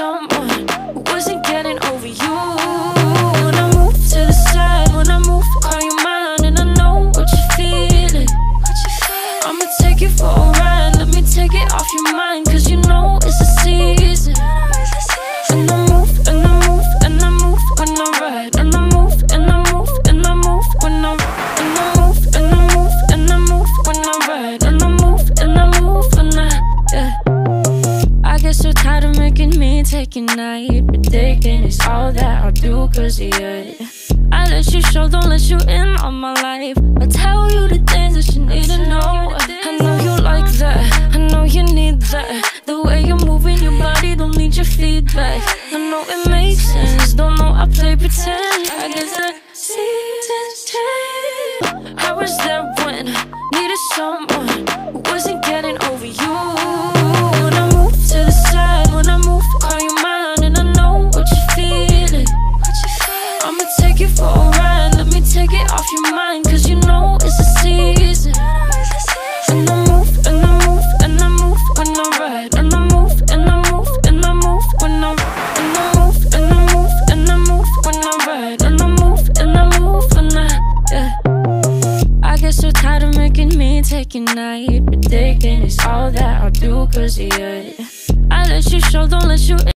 someone who wasn't getting over you. When I move to the side, when I move, call you mine, and I know what you're feeling. I'ma take it for a ride, let me take it off your mind, cause you know it's the season. And I move, and I move, and I move when I ride, and I move, and I move, and I move when I ride, and I move, and I move, and I move when I ride, and I move, and I move when I, yeah. I get so tired of making me take a night, but taking is all that I'll do, cause yeah, I let you show, don't let you in on my life. I tell you the things that you need to know. I know you like that, I know you need that. The way you're moving your body, don't need your feedback. I know it makes sense, don't know I play pretend. I guess that seasons change. I was there when needed someone who wasn't getting over you. To the side, when I move, call you mine, and I know what you're feeling. I'ma take it for a ride, let me take it off your mind, cause you know it's the season. And I move, and I move, and I move when I ride, and I move, and I move, and I move when I ride, and I move, and I move, and I move when I ride, and I move when I, yeah. I get so tired of making me take a night, but taking is all that I'll do, cause yeah, I let you show, don't let you in.